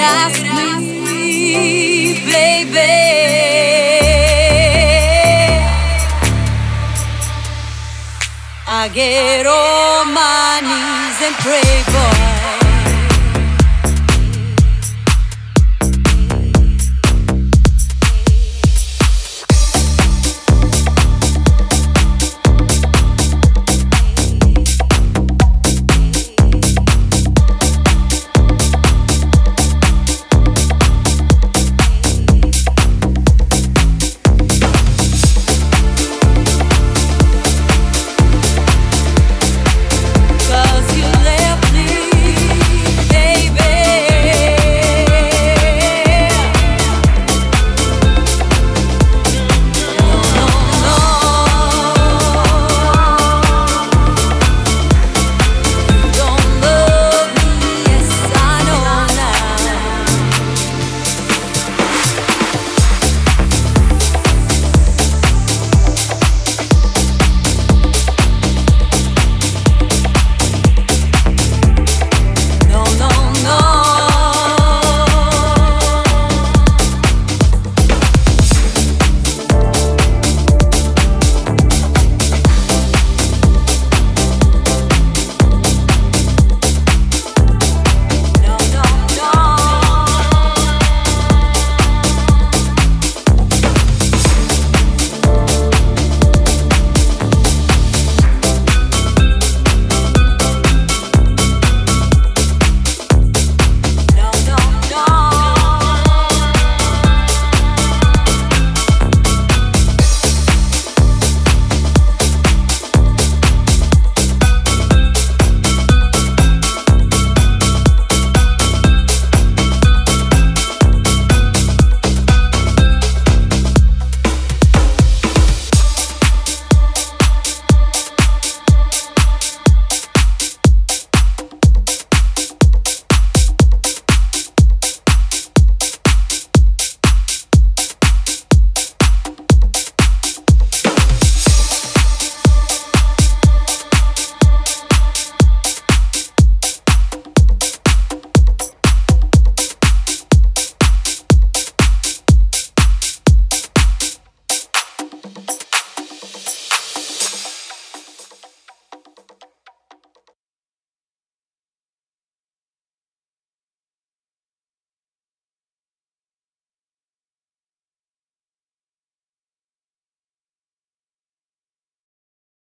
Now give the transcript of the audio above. ask me, baby. I get on my knees and pray for